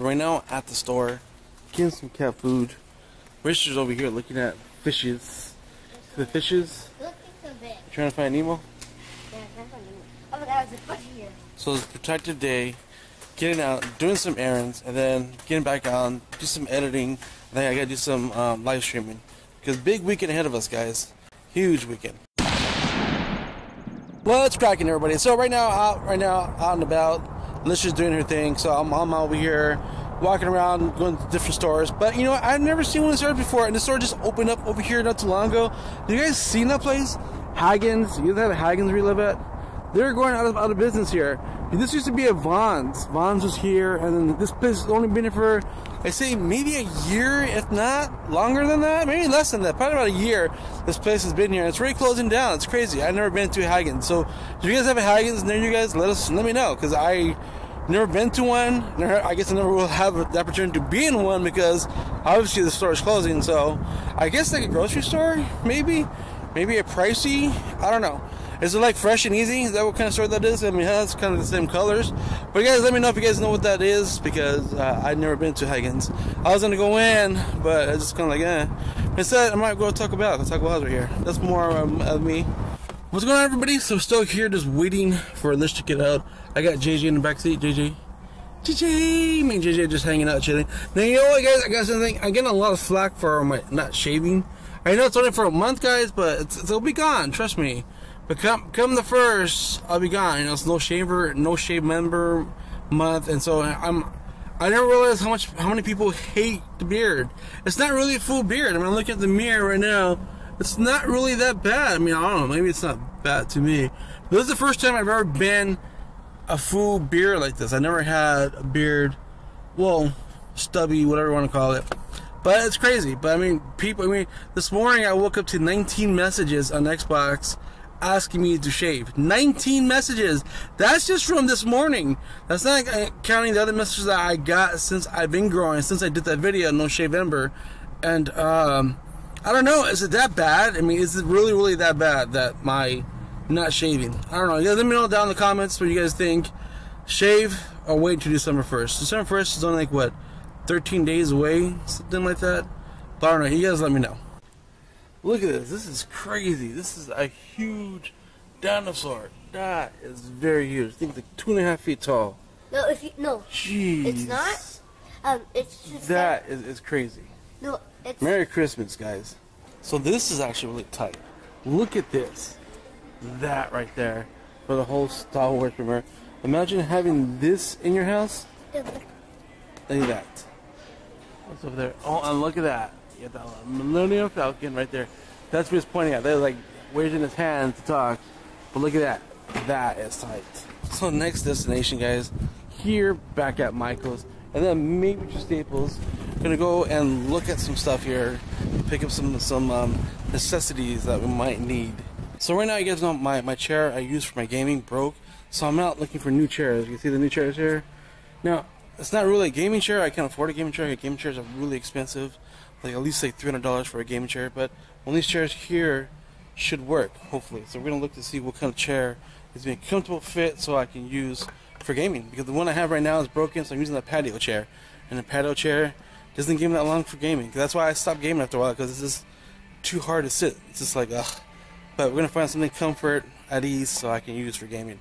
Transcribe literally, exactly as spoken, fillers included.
So right now at the store, getting some cat food. Richard's over here looking at fishes. The fishes. Look at the bit. Trying to find Nemo. Yeah, trying to find Nemo. Oh my God, there's a fish here. So it's a protective day. Getting out, doing some errands, and then getting back on, do some editing. I think I gotta do some um, live streaming because big weekend ahead of us, guys. Huge weekend. Well, it's cracking, everybody. So right now, out right now, out and about. Lisha's doing her thing, so I'm, I'm over here walking around, going to different stores. But you know what? I've never seen one of these stores before, and the store just opened up over here not too long ago. You guys seen that place? Haggen's. You guys have Haggen's where you live at? They're going out of out of business here. This used to be a Vons. Vons was here, and then this place has only been here for, I say, maybe a year, if not longer than that, maybe less than that. Probably about a year. This place has been here, and it's really closing down. It's crazy. I've never been to a Haggen. So, if you guys have a Haggen near you guys, let us let me know, because I never been to one. I guess I never will have the opportunity to be in one because obviously the store is closing. So, I guess like a grocery store, maybe, maybe a pricey. I don't know. Is it like Fresh and Easy? Is that what kind of store that is? I mean, yeah, it's kind of the same colors. But guys, let me know if you guys know what that is, because uh, I've never been to Haggen's. I was gonna go in, but I just kind of like, eh. Instead, I might go to Taco Bell. Taco Bell's right here. That's more um, of me. What's going on, everybody? So we're still here, just waiting for Lish to get out. I got J J in the back seat. J J. J J, me and J J just hanging out, chilling. Now you know what, guys? I got something. I'm getting a lot of flack for my not shaving. I know it's only for a month, guys, but it's, it'll be gone. Trust me. But come, come the first, I'll be gone. You know, it's No Shavember, No Shavember month, and so I'm. I never realized how much, how many people hate the beard. It's not really a full beard. I mean, I'm looking at the mirror right now. It's not really that bad. I mean, I don't know. Maybe it's not bad to me. But this is the first time I've ever been a full beard like this. I never had a beard, well, stubby, whatever you want to call it. But it's crazy. But I mean, people. I mean, this morning I woke up to nineteen messages on Xbox. Asking me to shave. nineteen messages. That's just from this morning. That's not counting the other messages that I got since I've been growing, since I did that video, No Shavember. And um, I don't know. Is it that bad? I mean, is it really, really that bad that my not shaving? I don't know. You guys let me know down in the comments what you guys think. Shave or wait till December first. December first is only like what, thirteen days away, something like that. But I don't know. You guys let me know. Look at this. This is crazy. This is a huge dinosaur. That is very huge. I think like two and a half feet tall. No, if you, no. Jeez. It's not. Um, it's just that like, is, is crazy. No, it's. Merry Christmas, guys. So this is actually really tight. Look at this. That right there for the whole Star Wars premiere. Imagine having this in your house. Look at that. What's over there? Oh, and look at that. Yeah, that Millennium Falcon right there. That's what he's pointing at. They're like waving his hand to talk. But look at that. That is tight. So next destination, guys, here back at Michaels, and then maybe to Staples. Gonna go and look at some stuff here, pick up some some um, necessities that we might need. So right now, you guys know my my chair I use for my gaming broke, so I'm out looking for new chairs. You can see the new chairs here. Now it's not really a gaming chair. I can't afford a gaming chair. Like, gaming chairs are really expensive. Like at least like three hundred dollars for a gaming chair, but one of these chairs here should work, hopefully. So we're gonna look to see what kind of chair is being a comfortable fit so I can use for gaming, because the one I have right now is broken, so I'm using the patio chair, and the patio chair doesn't give me that long for gaming. That's why I stopped gaming after a while, because it's just too hard to sit. It's just like ugh. But we're gonna find something comfort at ease so I can use for gaming.